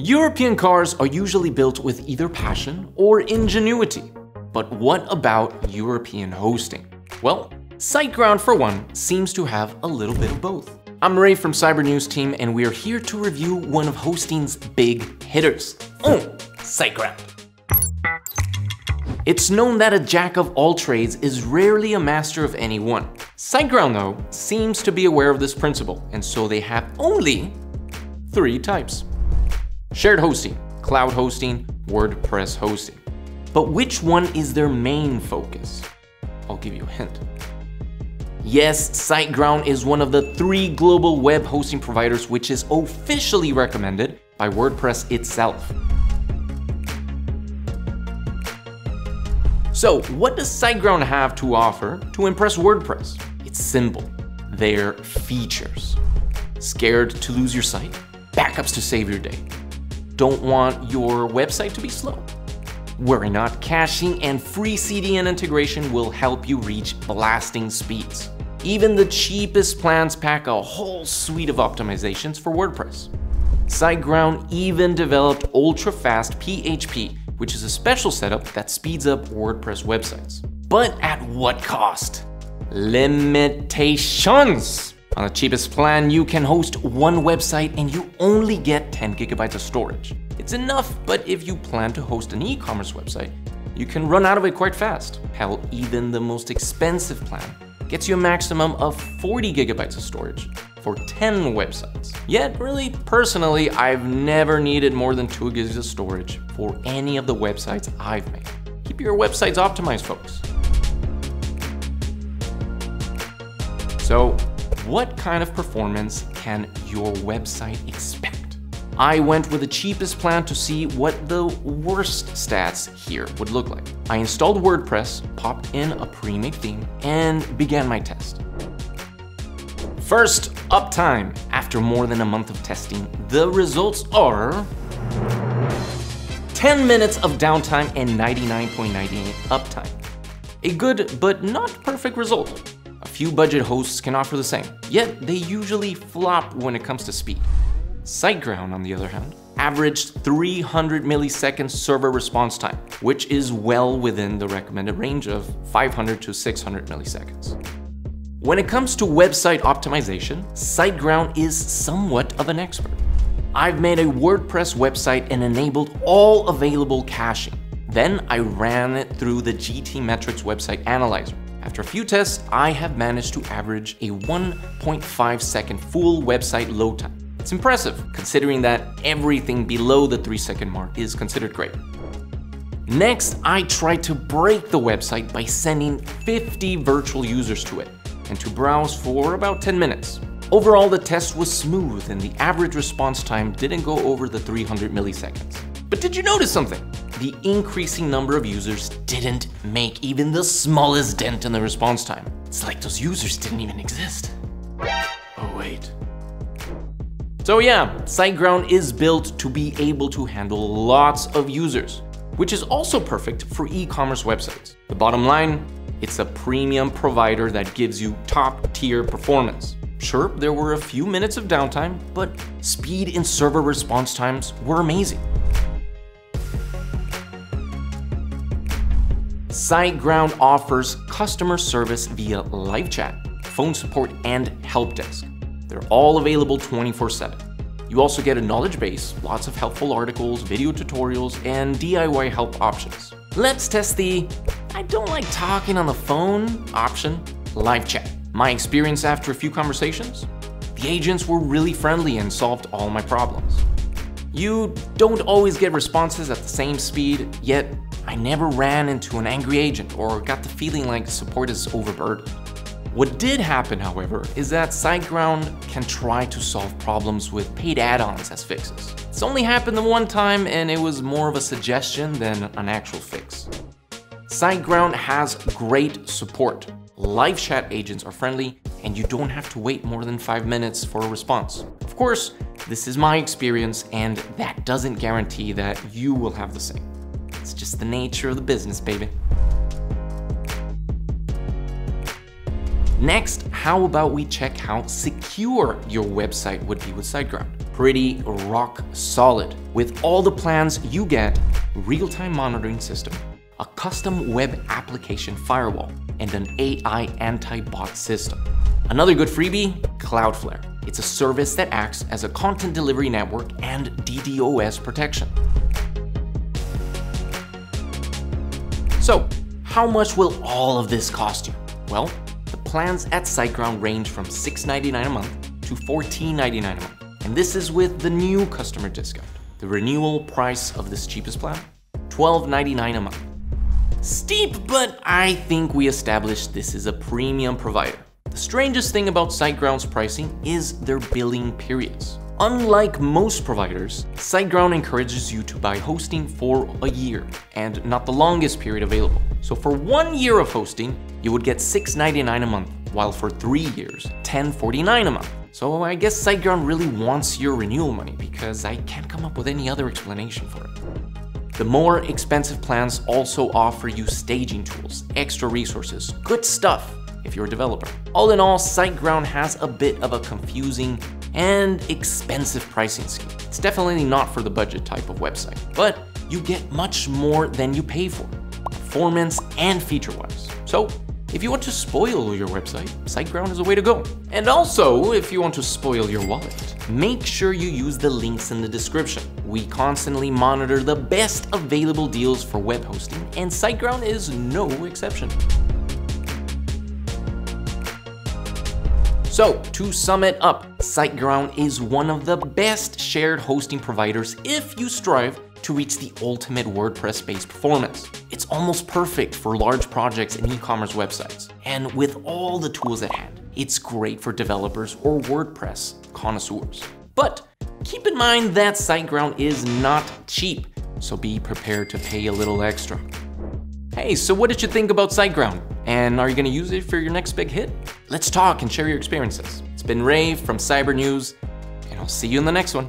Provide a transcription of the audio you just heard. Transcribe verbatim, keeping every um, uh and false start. European cars are usually built with either passion or ingenuity. But what about European hosting? Well, SiteGround, for one, seems to have a little bit of both. I'm Ray from CyberNews team, and we're here to review one of hosting's big hitters. Oh, SiteGround. It's known that a jack of all trades is rarely a master of any one. SiteGround, though, seems to be aware of this principle, and so they have only three types. Shared hosting, cloud hosting, WordPress hosting. But which one is their main focus? I'll give you a hint. Yes, SiteGround is one of the three global web hosting providers which is officially recommended by WordPress itself. So what does SiteGround have to offer to impress WordPress? It's simple, their features. Scared to lose your site? Backups to save your day. Don't want your website to be slow? Worry not, caching and free C D N integration will help you reach blasting speeds. Even the cheapest plans pack a whole suite of optimizations for WordPress. SiteGround even developed ultra-fast P H P, which is a special setup that speeds up WordPress websites. But at what cost? Limitations! On the cheapest plan, you can host one website and you only get ten gigabytes of storage. It's enough, but if you plan to host an e-commerce website, you can run out of it quite fast. Hell, even the most expensive plan gets you a maximum of forty gigabytes of storage for ten websites. Yet, really, personally, I've never needed more than two gigs of storage for any of the websites I've made. Keep your websites optimized, folks. So, what kind of performance can your website expect? I went with the cheapest plan to see what the worst stats here would look like. I installed WordPress, popped in a pre-made theme, and began my test. First, uptime. After more than a month of testing, the results are ten minutes of downtime and ninety-nine point nine eight uptime. A good but not perfect result. A few budget hosts can offer the same, yet they usually flop when it comes to speed. SiteGround, on the other hand, averaged three hundred milliseconds server response time, which is well within the recommended range of five hundred to six hundred milliseconds. When it comes to website optimization, SiteGround is somewhat of an expert. I've made a WordPress website and enabled all available caching. Then I ran it through the GTmetrix website analyzer. After a few tests, I have managed to average a one point five second full website load time. It's impressive, considering that everything below the three second mark is considered great. Next, I tried to break the website by sending fifty virtual users to it and to browse for about ten minutes. Overall, the test was smooth and the average response time didn't go over the three hundred milliseconds. But did you notice something? The increasing number of users didn't make even the smallest dent in the response time. It's like those users didn't even exist. Oh wait. So yeah, SiteGround is built to be able to handle lots of users, which is also perfect for e-commerce websites. The bottom line, it's a premium provider that gives you top-tier performance. Sure, there were a few minutes of downtime, but speed and server response times were amazing. SiteGround offers customer service via live chat, phone support, and help desk. They're all available twenty-four seven. You also get a knowledge base, lots of helpful articles, video tutorials, and D I Y help options. Let's test the "I don't like talking on the phone" option, live chat. My experience after a few conversations? The agents were really friendly and solved all my problems. You don't always get responses at the same speed, yet I never ran into an angry agent or got the feeling like support is overburdened. What did happen, however, is that SiteGround can try to solve problems with paid add-ons as fixes. It's only happened the one time and it was more of a suggestion than an actual fix. SiteGround has great support. Live chat agents are friendly and you don't have to wait more than five minutes for a response. Of course, this is my experience and that doesn't guarantee that you will have the same. It's just the nature of the business, baby. Next, how about we check how secure your website would be with SiteGround? pretty rock solid. With all the plans, you get real-time monitoring system, a custom web application firewall, and an A I anti-bot system. Another good freebie, Cloudflare. It's a service that acts as a content delivery network and DDoS protection. So, how much will all of this cost you? Well, the plans at SiteGround range from six ninety-nine a month to fourteen ninety-nine a month. And this is with the new customer discount. The renewal price of this cheapest plan, twelve ninety-nine a month. Steep, but I think we established this is a premium provider. The strangest thing about SiteGround's pricing is their billing periods. Unlike most providers, SiteGround encourages you to buy hosting for a year and not the longest period available. So for one year of hosting, you would get six ninety-nine a month, while for three years, ten forty-nine a month. So I guess SiteGround really wants your renewal money because I can't come up with any other explanation for it. The more expensive plans also offer you staging tools, extra resources, good stuff if you're a developer. All in all, SiteGround has a bit of a confusing and expensive pricing scheme. It's definitely not for the budget type of website, but you get much more than you pay for, performance and feature-wise. So if you want to spoil your website, SiteGround is a way to go. And also, if you want to spoil your wallet, make sure you use the links in the description. We constantly monitor the best available deals for web hosting, and SiteGround is no exception. So, to sum it up, SiteGround is one of the best shared hosting providers if you strive to reach the ultimate WordPress-based performance. It's almost perfect for large projects and e-commerce websites, and with all the tools at hand, it's great for developers or WordPress connoisseurs. But keep in mind that SiteGround is not cheap, so be prepared to pay a little extra. Hey, so what did you think about SiteGround? And are you gonna use it for your next big hit? Let's talk and share your experiences. It's been Ray from CyberNews, and I'll see you in the next one.